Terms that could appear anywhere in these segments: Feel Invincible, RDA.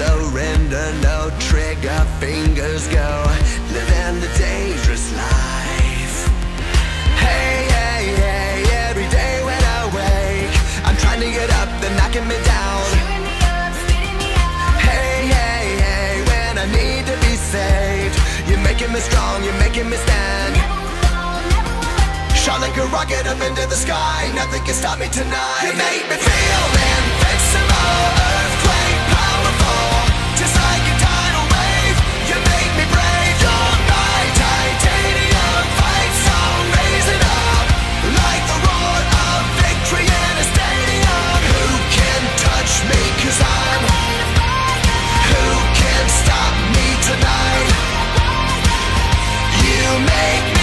surrender, no trigger fingers go, living the dangerous life. Hey, hey, hey, every day when I wake, I'm trying to get up, they're knocking me down. Hey, hey, hey, when I need to be saved, you're making me strong, you're making me stand. Shot like a rocket up into the sky, nothing can stop me tonight. You make me feel invincible, earthquake powerful, just like a tidal wave. You make me brave, you're my titanium fight song, raise it up like the roar of victory in a stadium. Who can touch me, cause I'm who can stop me tonight? You make me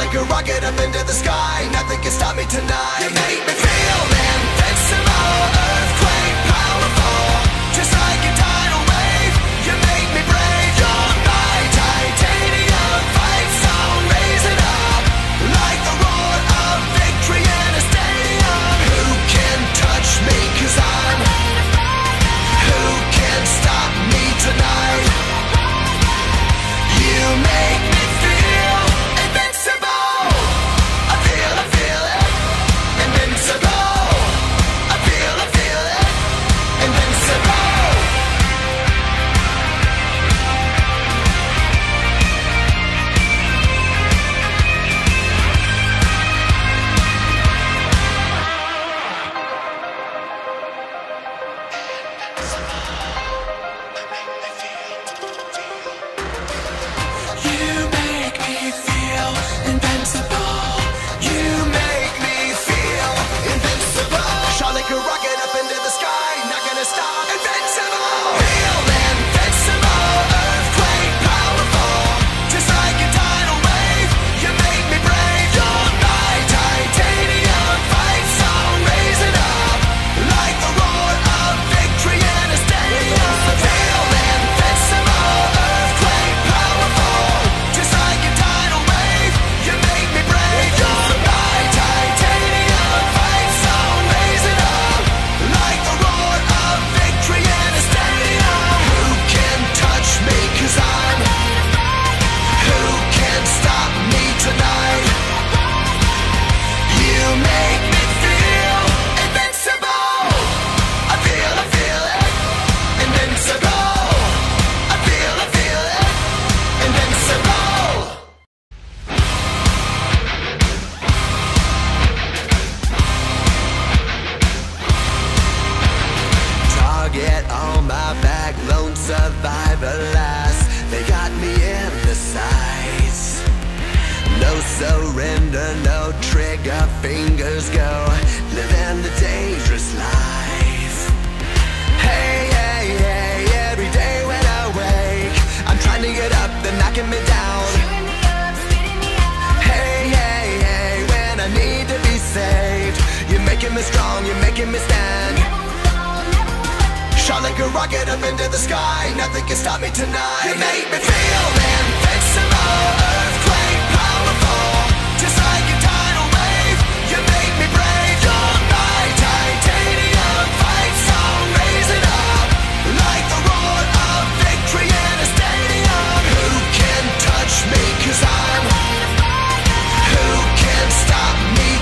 like a rocket up into the sky, nothing can stop me tonight. You make me feel invincible, earthquake powerful, just like a tidal wave. You make me brave, you're my titanium fight song, raise it up like the roar of victory in a stadium. Who can touch me, cause I'm who can stop me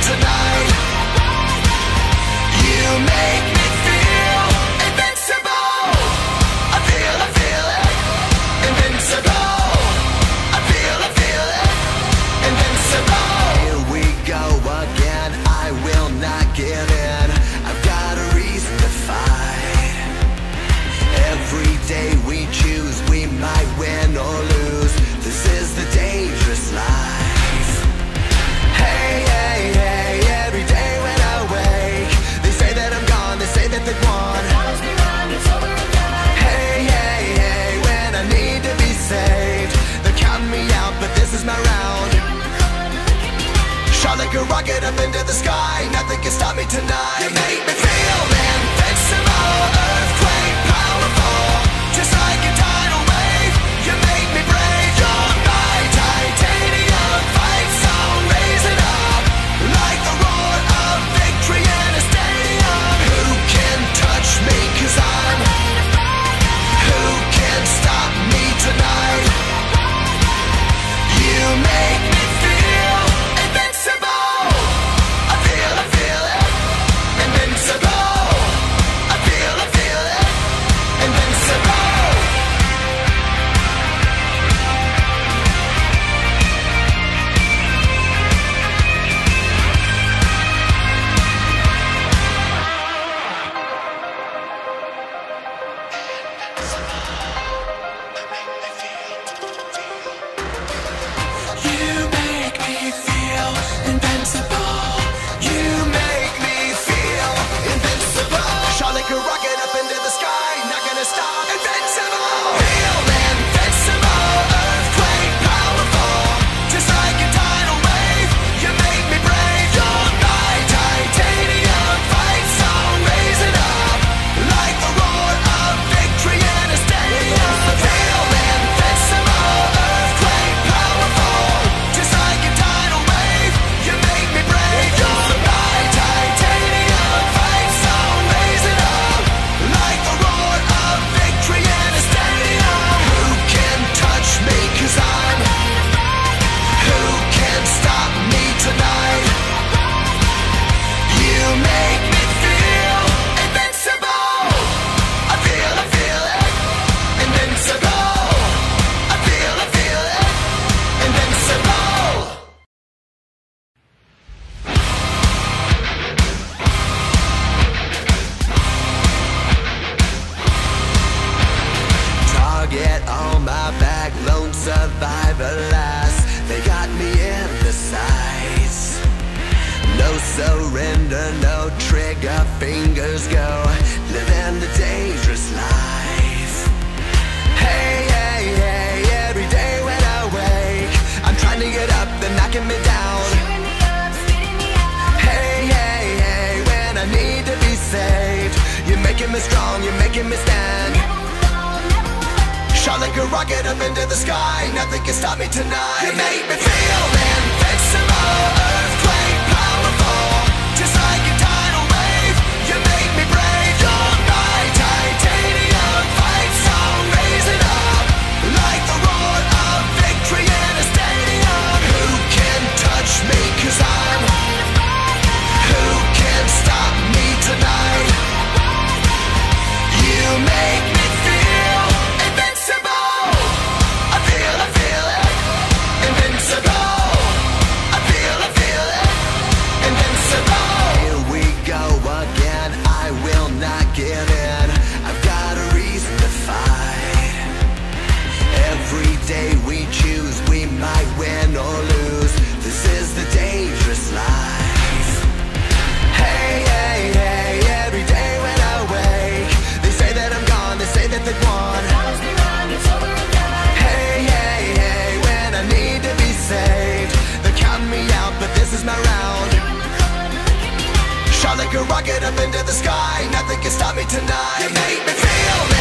tonight? You make me go! the sky. Nothing can stop me tonight. You make me feel invincible. Earthquake powerful, just like a tidal wave. You make me brave. You're my titanium fight song. Raise it up like the roar of victory in a stadium. Who can touch me? 'Cause I'm made of fire. Who can stop me tonight? You make me feel invincible. I feel it, invincible. I feel it, invincible. Shot like a rocket up into the sky. Nothing can stop me tonight. You make me feel.